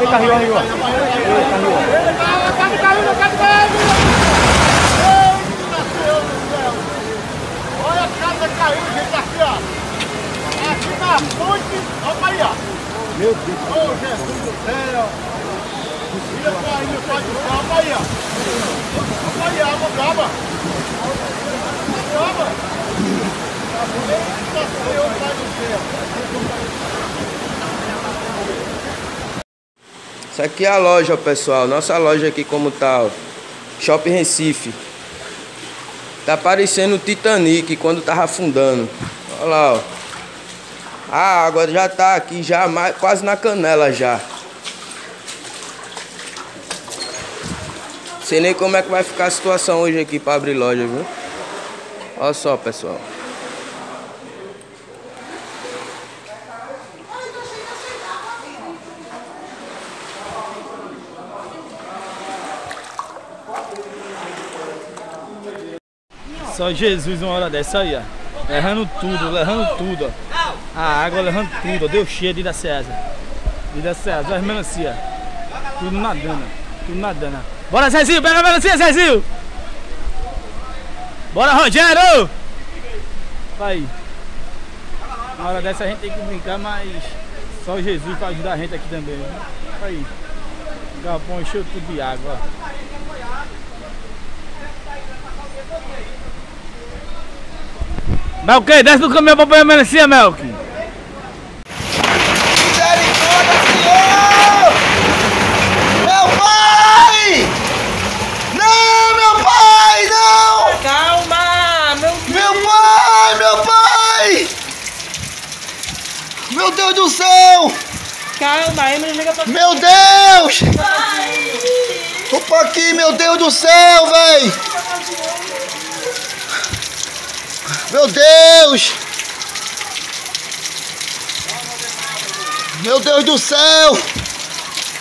Olha a casa caiu, gente, aqui, ó. É aqui na ponte. Olha aí, ó. Meu Deus. Ô, Jesus do céu. Tira pra ir, pode ficar. Olha aí, ó. Olha aí, água brava. Água brava. Isso aqui é a loja, pessoal. Nossa loja aqui como tal, Shopping Recife. Tá parecendo o Titanic quando tava afundando. Olha lá, ó. A água já tá aqui, já quase na canela já. Sei nem como é que vai ficar a situação hoje aqui pra abrir loja, viu? Olha só, pessoal. Só Jesus uma hora dessa aí, ó. Errando tudo, ó. A água errando tudo, ó. Deu cheia de Ida César, as melancia. Tudo nadando. Bora, Zezinho, pega a melancia, Zezinho! Bora, Rogério! Vai. Uma hora dessa a gente tem que brincar, mas só Jesus pra ajudar a gente aqui também. Aí. O galpão encheu tudo de água, ó. Melk, desce do caminhão pra apanhar a melancia, Melk. Misericórdia, Senhor! Meu pai! Não, meu pai, não! Calma, meu filho! Meu pai! Meu Deus do céu! Calma, aí não liga pra mim. Meu Deus! Opa aqui, meu Deus do céu, véi! Meu Deus! Meu Deus do céu!